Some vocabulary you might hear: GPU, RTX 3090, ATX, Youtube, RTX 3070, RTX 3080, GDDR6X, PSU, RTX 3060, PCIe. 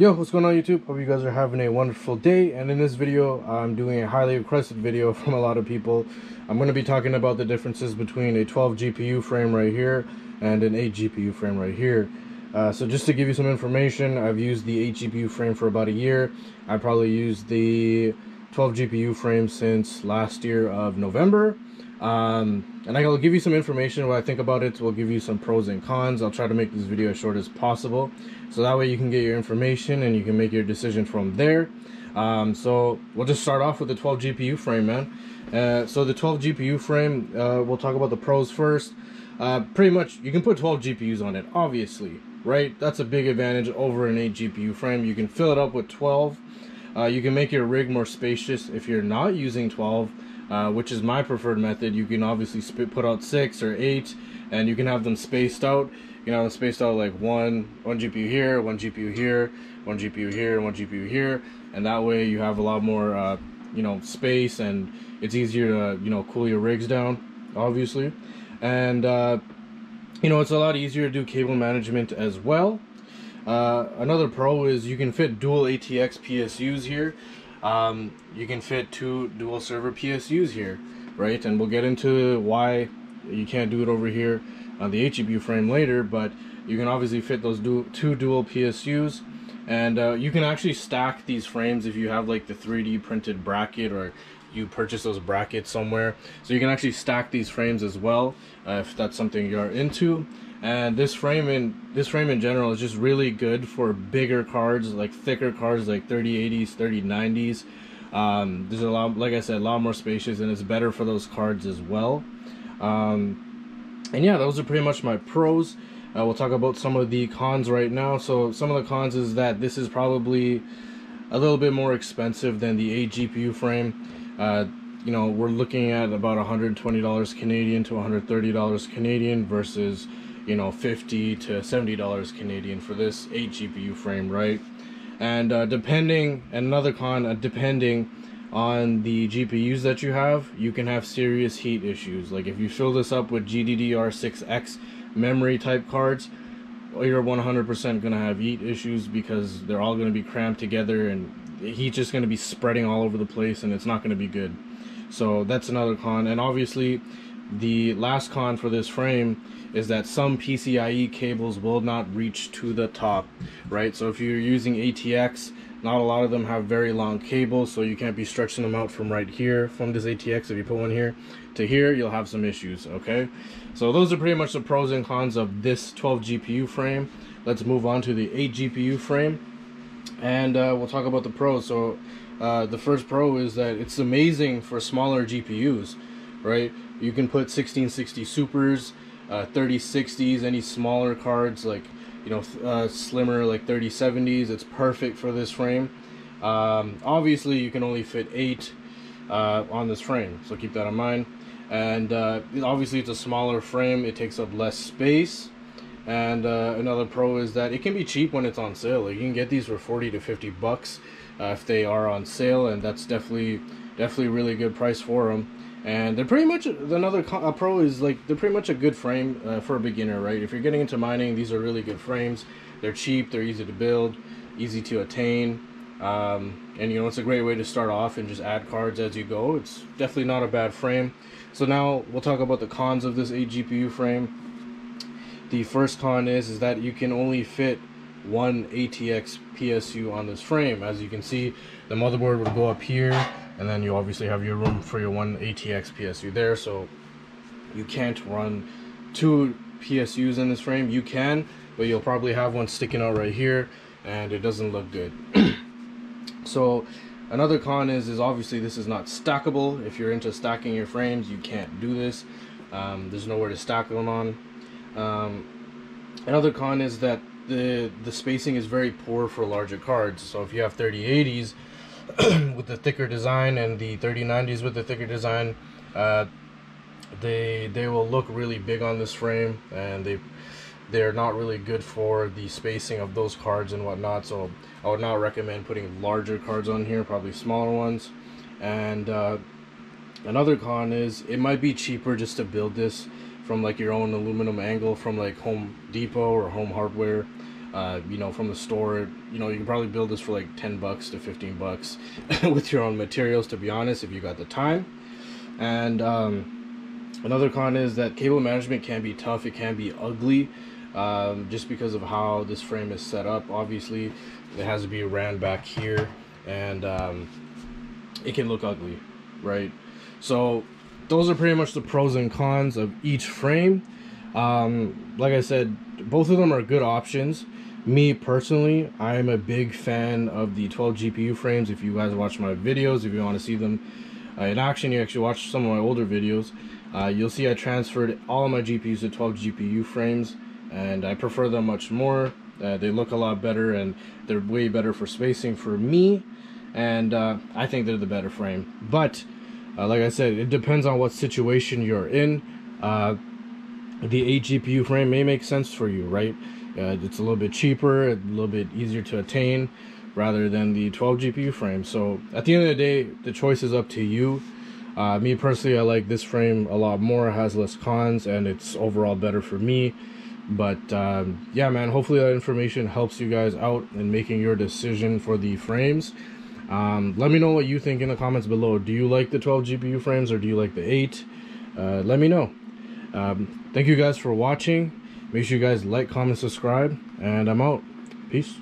Yo, what's going on YouTube? Hope you guys are having a wonderful day, and in this video I'm doing a highly requested video from a lot of people. I'm going to be talking about the differences between a 12 GPU frame right here and an 8 GPU frame right here. So just to give you some information, I've used the 8 GPU frame for about a year. I probably used the 12 GPU frame since last year of November. And I'll give you some information what I think about it. We'll give you some pros and cons. I'll try to make this video as short as possible, so that way you can get your information and you can make your decision from there. So we'll just start off with the 12 GPU frame, man. So the 12 GPU frame, we'll talk about the pros first. Pretty much you can put 12 GPUs on it, obviously, right? That's a big advantage over an 8 GPU frame. You can fill it up with 12. You can make your rig more spacious if you're not using 12. Which is my preferred method. You can obviously put out 6 or 8, and you can have them spaced out. You can have them spaced out like one GPU here, one GPU here, one GPU here, and one GPU here, and that way you have a lot more, you know, space, and it's easier to, you know, cool your rigs down, obviously, and you know, it's a lot easier to do cable management as well. Another pro is you can fit dual ATX PSUs here. You can fit 2 dual server PSUs here, right? And we'll get into why you can't do it over here on the 8 GPU frame later, but you can obviously fit those 2 dual PSUs, and you can actually stack these frames if you have like the 3D printed bracket, or you purchase those brackets somewhere, so you can actually stack these frames as well, if that's something you're into. And this frame in general is just really good for bigger cards, like thicker cards, like 3080s, 3090s. There's a lot, like I said, a lot more spacious, and it's better for those cards as well. And yeah, those are pretty much my pros. We'll talk about some of the cons right now. So some of the cons is that this is probably a little bit more expensive than the 8 GPU frame. You know, we're looking at about $120 Canadian to $130 Canadian versus, you know, $50 to $70 Canadian for this 8 GPU frame, right? And another con, depending on the GPUs that you have, you can have serious heat issues. Like if you fill this up with GDDR6X memory type cards, you're 100% gonna have heat issues, because they're all gonna be crammed together and heat's just gonna be spreading all over the place, and it's not gonna be good. So that's another con. And obviously the last con for this frame is that some PCIe cables will not reach to the top, right? So if you're using ATX, not a lot of them have very long cables, so you can't be stretching them out from right here, from this ATX, if you put one here to here, you'll have some issues, okay? So those are pretty much the pros and cons of this 12 GPU frame. Let's move on to the 8 GPU frame, and we'll talk about the pros. So the first pro is that it's amazing for smaller GPUs, right? You can put 1660 supers, 3060s, any smaller cards, like, you know, slimmer, like 3070s. It's perfect for this frame. Obviously you can only fit 8 on this frame, so keep that in mind. And obviously it's a smaller frame, it takes up less space. And another pro is that it can be cheap when it's on sale. Like, you can get these for 40 to 50 bucks if they are on sale, and that's definitely really good price for them. And they're pretty much, another pro is, like, they're pretty much a good frame for a beginner, right? If you're getting into mining, these are really good frames. They're cheap, they're easy to build, easy to attain, and, you know, it's a great way to start off and just add cards as you go. It's definitely not a bad frame. So now we'll talk about the cons of this 8 GPU frame. The first con is that you can only fit 1 ATX PSU on this frame. As you can see, the motherboard would go up here, and then you obviously have your room for your 1 ATX PSU there, so you can't run 2 PSUs in this frame. You can, but you'll probably have one sticking out right here, and it doesn't look good. So another con is obviously this is not stackable. If you're into stacking your frames, you can't do this. There's nowhere to stack them on. Another con is that the spacing is very poor for larger cards. So if you have 3080s with the thicker design and the 3090s with the thicker design, they will look really big on this frame, and they're not really good for the spacing of those cards and whatnot. So I would not recommend putting larger cards on here, probably smaller ones. And another con is it might be cheaper just to build this from like your own aluminum angle from like Home Depot or Home Hardware. you know, from the store. You know, you can probably build this for like 10 bucks to 15 bucks with your own materials, to be honest, if you got the time. And another con is that cable management can be tough. It can be ugly, just because of how this frame is set up. Obviously it has to be ran back here, and it can look ugly, right? So those are pretty much the pros and cons of each frame. Like I said, both of them are good options. Me personally, I am a big fan of the 12 GPU frames. If you guys watch my videos, if you want to see them in action, you actually watch some of my older videos, you'll see I transferred all of my GPUs to 12 GPU frames, and I prefer them much more. They look a lot better, and they're way better for spacing for me, and I think they're the better frame. But like I said, it depends on what situation you're in. The 8 GPU frame may make sense for you, right? It's a little bit cheaper, a little bit easier to attain, rather than the 12 GPU frame. So at the end of the day, the choice is up to you. Me personally, I like this frame a lot more. It has less cons, and it's overall better for me. But yeah, man, hopefully that information helps you guys out in making your decision for the frames. Let me know what you think in the comments below. Do you like the 12 GPU frames, or do you like the 8? Let me know. Thank you guys for watching. Make sure you guys like, comment, subscribe, and I'm out. Peace.